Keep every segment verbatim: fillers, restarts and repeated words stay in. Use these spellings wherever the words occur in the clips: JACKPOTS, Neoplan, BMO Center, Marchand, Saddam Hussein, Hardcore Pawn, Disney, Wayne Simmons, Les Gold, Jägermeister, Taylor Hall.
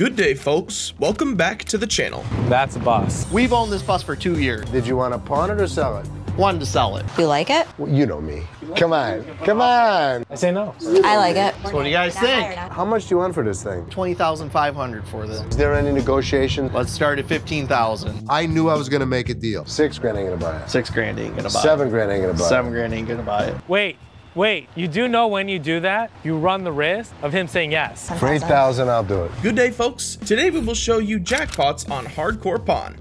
Good day, folks. Welcome back to the channel. That's a bus. We've owned this bus for two years. Did you want to pawn it or sell it? Wanted to sell it. You like it? Well, you know me. You like Come on. Come on. I say no. I like it. So what do you guys think? How much do you want for this thing? twenty thousand five hundred dollars for this. Is there any negotiation? Let's start at fifteen thousand dollars. I knew I was going to make a deal. Six grand ain't going to buy it. Six grand ain't going to buy it. Seven grand ain't going to buy it. Seven grand ain't going to buy it. Wait. Wait, you do know when you do that, you run the risk of him saying yes. For eight thousand dollars, I'll do it. Good day, folks. Today we will show you jackpots on Hardcore Pawn.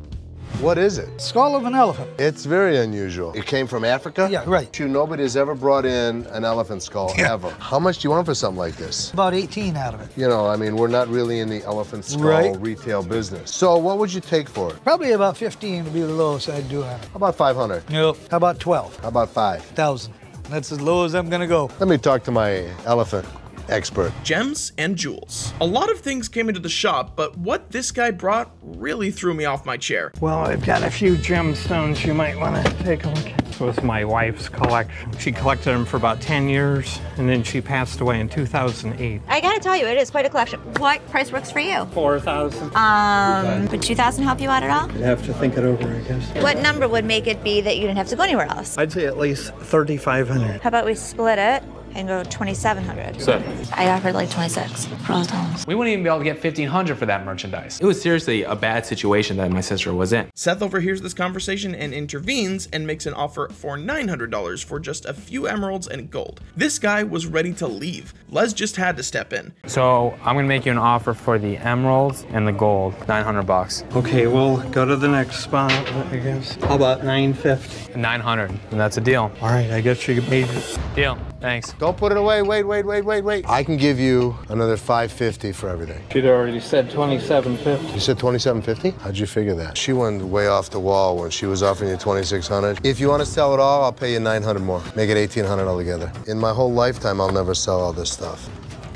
What is it? Skull of an elephant. It's very unusual. It came from Africa? Yeah, right. You, nobody's ever brought in an elephant skull, yeah. ever. How much do you want for something like this? About eighteen out of it. You know, I mean, we're not really in the elephant skull right. retail business. So what would you take for it? Probably about fifteen would be the lowest I'd do on it. How about five hundred? Nope. How about twelve? How about five thousand? That's as low as I'm gonna go. Let me talk to my elephant expert. Gems and jewels. A lot of things came into the shop, but what this guy brought really threw me off my chair. Well, I've got a few gemstones you might wanna take a look at. It was my wife's collection. She collected them for about ten years, and then she passed away in two thousand eight. I gotta tell you, it is quite a collection. What price works for you? four thousand. Um, would two thousand help you out at all? I'd have to think it over, I guess. What number would make it be that you didn't have to go anywhere else? I'd say at least thirty-five hundred. How about we split it and go twenty-seven hundred? Seven. I offered like twenty-six for all the times. We wouldn't even be able to get fifteen hundred for that merchandise. It was seriously a bad situation that my sister was in. Seth overhears this conversation and intervenes and makes an offer for nine hundred dollars for just a few emeralds and gold. This guy was ready to leave. Les just had to step in. So I'm gonna make you an offer for the emeralds and the gold, nine hundred bucks. Okay, we'll go to the next spot, I guess. How about nine fifty? nine hundred, and that's a deal. All right, I guess you can pay it. Deal, thanks. Don't put it away. Wait, wait, wait, wait, wait. I can give you another five fifty for everything. She'd already said twenty-seven fifty. You said twenty-seven fifty? How'd you figure that? She went way off the wall when she was offering you twenty-six hundred. If you want to sell it all, I'll pay you nine hundred more. Make it eighteen hundred altogether. In my whole lifetime, I'll never sell all this stuff.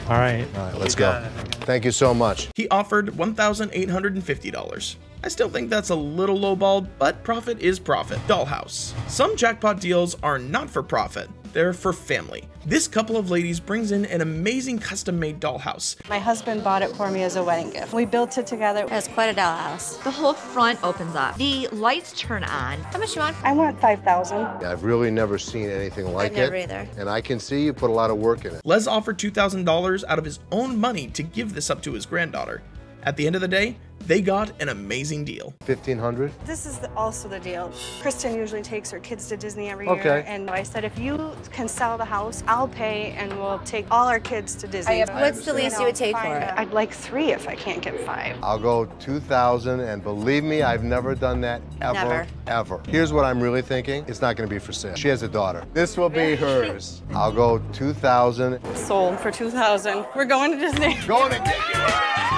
All right. All right, let's go. Thank you so much. He offered one thousand eight hundred fifty dollars. I still think that's a little lowball, but profit is profit. Dollhouse. Some jackpot deals are not for profit. They're for family. This couple of ladies brings in an amazing custom-made dollhouse. My husband bought it for me as a wedding gift. We built it together. It's quite a dollhouse. The whole front opens up. The lights turn on. How much you want? I want five thousand. I've really never seen anything like I've never it. Either. And I can see you put a lot of work in it. Les offered two thousand dollars out of his own money to give this up to his granddaughter. At the end of the day, they got an amazing deal. fifteen hundred dollars? This is the, also the deal. Kristen usually takes her kids to Disney every okay. year. And I said, if you can sell the house, I'll pay and we'll take all our kids to Disney. I, what's the least you would take for it? I'd like three if I can't get five. I'll go two thousand dollars, and believe me, I've never done that ever, never. ever. Here's what I'm really thinking. It's not gonna be for sale. She has a daughter. This will be hers. I'll go two thousand dollars. Sold for two thousand dollars. We're going to Disney. Going to Disney.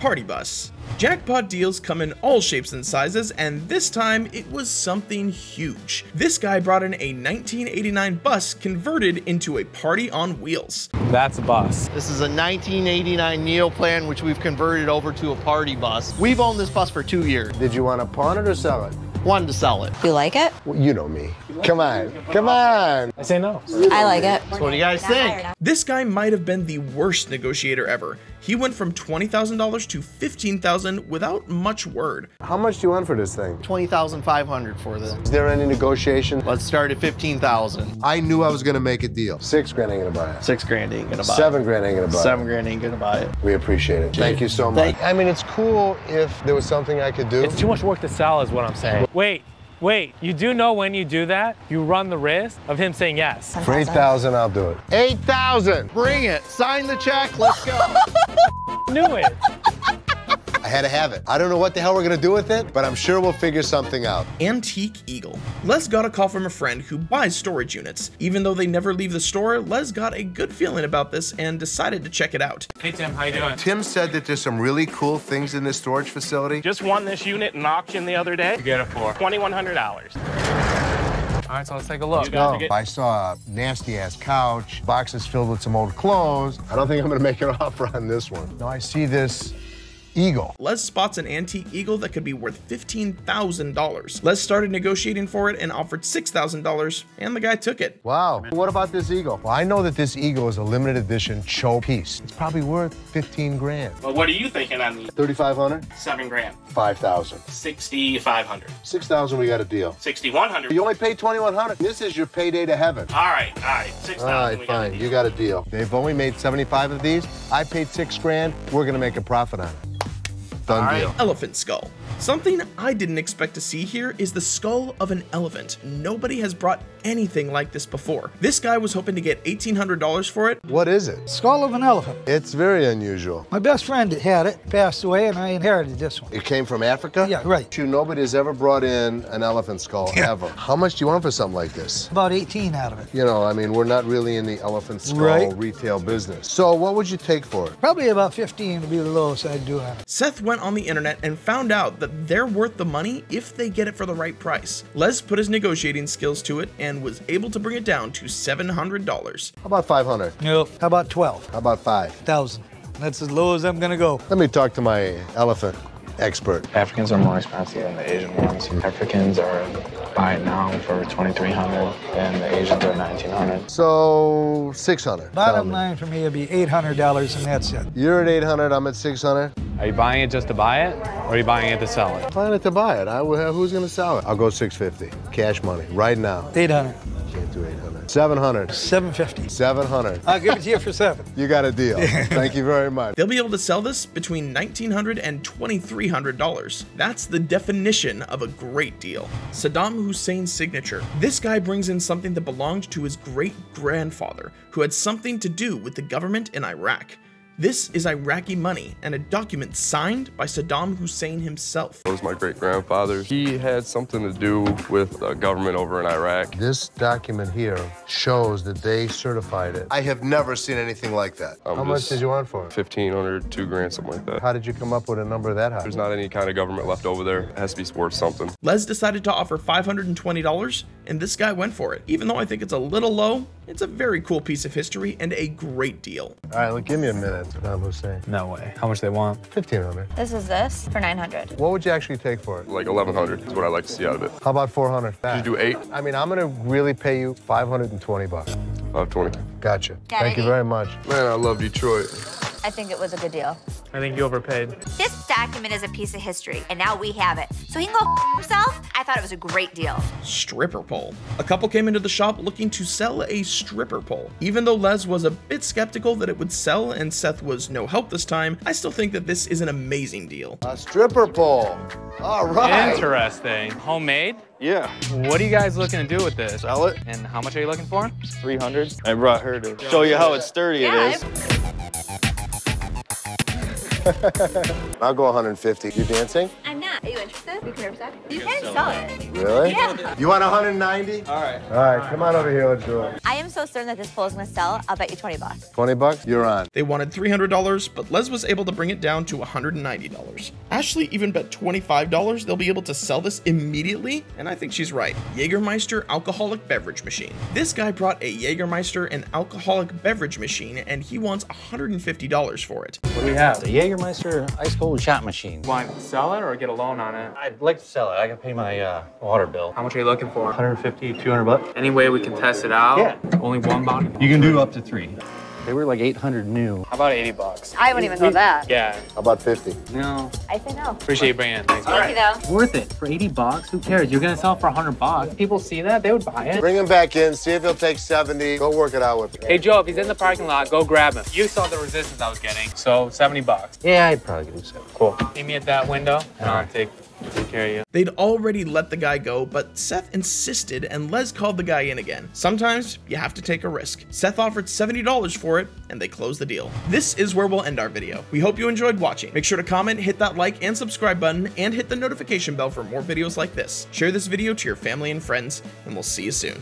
Party bus. Jackpot deals come in all shapes and sizes, and this time it was something huge. This guy brought in a nineteen eighty-nine bus converted into a party on wheels. That's a bus. This is a nineteen eighty-nine Neoplan, which we've converted over to a party bus. We've owned this bus for two years. Did you want to pawn it or sell it? Wanted to sell it. You like it? Well, you know me. You like Come on. Come on. I say no. I like it. So what do you guys think? This guy might have been the worst negotiator ever. He went from twenty thousand dollars to fifteen thousand dollars without much word. How much do you want for this thing? twenty thousand five hundred dollars for this. Is there any negotiation? Let's start at fifteen thousand dollars. I knew I was gonna make a deal. Six grand ain't gonna buy it. Six grand ain't gonna buy it. Seven grand ain't gonna buy it. Seven grand ain't gonna buy it. We appreciate it. Thank you so much. I mean, it's cool if there was something I could do. It's too much work to sell is what I'm saying. Wait. Wait, you do know when you do that, you run the risk of him saying yes. For eight thousand dollars, I'll do it. eight thousand dollars! Bring it! Sign the check, let's go! Knew it! I had to have it. I don't know what the hell we're gonna do with it, but I'm sure we'll figure something out. Antique Eagle. Les got a call from a friend who buys storage units. Even though they never leave the store, Les got a good feeling about this and decided to check it out. Hey Tim, how you doing? Tim said that there's some really cool things in this storage facility. Just won this unit in auction the other day. You get it for twenty-one hundred dollars. All right, so let's take a look. No, I saw a nasty-ass couch, boxes filled with some old clothes. I don't think I'm gonna make an offer on this one. No, I see this eagle. Les spots an antique eagle that could be worth fifteen thousand dollars. Les started negotiating for it and offered six thousand dollars, and the guy took it. Wow. What about this eagle? Well, I know that this eagle is a limited edition show piece. It's probably worth fifteen grand. Well, what are you thinking on the thirty-five hundred? seven grand. five thousand. sixty-five hundred. six thousand, we got a deal. sixty-one hundred. You only paid twenty-one hundred. This is your payday to heaven. All right, all right. six thousand. All right, fine. Got you got a deal. They've only made seventy-five of these. I paid six grand. We're gonna make a profit on it. Done deal. Right. Elephant skull. Something I didn't expect to see here is the skull of an elephant. Nobody has brought anything like this before. This guy was hoping to get eighteen hundred dollars for it. What is it? Skull of an elephant. It's very unusual. My best friend had it, passed away, and I inherited this one. It came from Africa? Yeah, right. You, nobody has ever brought in an elephant skull, yeah. ever. How much do you want for something like this? About eighteen out of it. You know, I mean, we're not really in the elephant skull right. retail business. So what would you take for it? Probably about fifteen would be the lowest I'd do on it. Seth went on the internet and found out that they're worth the money if they get it for the right price. Les put his negotiating skills to it and was able to bring it down to seven hundred dollars. How about five hundred? Nope. How about twelve? How about five thousand? That's as low as I'm gonna go. Let me talk to my elephant expert. Africans are more expensive than the Asian ones. Africans are buying now for twenty-three hundred and the Asians are nineteen hundred. So six hundred. Bottom line for me would be eight hundred dollars and that's it. You're at eight hundred, I'm at six hundred. Are you buying it just to buy it, or are you buying it to sell it? I'm planning to buy it. I, who's going to sell it? I'll go six fifty. Cash money, right now. eight hundred. Can't do eight hundred. seven hundred. seven fifty. seven hundred. I'll give it to you for seven. You got a deal. Thank you very much. They'll be able to sell this between nineteen hundred dollars and twenty-three hundred dollars. That's the definition of a great deal. Saddam Hussein's signature. This guy brings in something that belonged to his great-grandfather, who had something to do with the government in Iraq. This is Iraqi money and a document signed by Saddam Hussein himself. It was my great-grandfather. He had something to do with the government over in Iraq. This document here shows that they certified it. I have never seen anything like that. I'm How much did you want for it? fifteen hundred, two grand, something like that. How did you come up with a number that high? There's not any kind of government left over there. It has to be worth something. Les decided to offer five hundred twenty dollars, and this guy went for it. Even though I think it's a little low, it's a very cool piece of history and a great deal. All right, look, give me a minute, Saddam Hussein. No way. How much they want? fifteen hundred. This is this for nine hundred. What would you actually take for it? Like eleven hundred is what I like to see out of it. How about four hundred? That. Did you do eight? I mean, I'm gonna really pay you five hundred twenty bucks. five twenty. Gotcha. Got Thank it. you very much. Man, I love Detroit. I think it was a good deal. I think you overpaid. This document is a piece of history, and now we have it. So he can go f himself? I thought it was a great deal. Stripper pole. A couple came into the shop looking to sell a stripper pole. Even though Les was a bit skeptical that it would sell and Seth was no help this time, I still think that this is an amazing deal. A stripper pole. All right. Interesting. Homemade? Yeah. What are you guys looking to do with this? Sell it. And how much are you looking for? three hundred. I brought her to show you how it's sturdy yeah, it is. I've I'll go one hundred fifty. You dancing? I'm not. Are you interested? We can represent. You can sell it. Really? Yeah. You want one hundred ninety? All right. All right, come on over here. Let's do it. I am so certain that this pole is going to sell. I'll bet you twenty bucks. twenty bucks? You're on. They wanted three hundred dollars, but Les was able to bring it down to one hundred ninety dollars. Ashley even bet twenty-five dollars they'll be able to sell this immediately, and I think she's right. Jägermeister alcoholic beverage machine. This guy brought a Jägermeister and alcoholic beverage machine, and he wants one hundred fifty dollars for it. What do we have? Jägermeister ice cold shot machine. Want to sell it or get a loan on it? I'd like to sell it. I can pay my uh, water bill. How much are you looking for? one hundred fifty, two hundred bucks. Any way we can test it out? Yeah. Only one bottle? You can do up to three. They were like eight hundred new. How about eighty bucks? I wouldn't even know that. Yeah. How about fifty? No. I say no. Appreciate you bringing it. Thanks. All right. Thank you, though. Worth it. For eighty bucks, who cares? You're going to sell it for one hundred bucks. People see that, they would buy it. Bring him back in, see if he'll take seventy. Go work it out with him. Hey, Joe, if he's in the parking lot, go grab him. You saw the resistance I was getting, so seventy bucks. Yeah, I'd probably do seventy. Cool. Meet me at that window, and I'll take Take care of you. They'd already let the guy go, but Seth insisted and Les called the guy in again. Sometimes you have to take a risk. Seth offered seventy dollars for it and they closed the deal. This is where we'll end our video. We hope you enjoyed watching. Make sure to comment, hit that like and subscribe button, and hit the notification bell for more videos like this. Share this video to your family and friends, and we'll see you soon.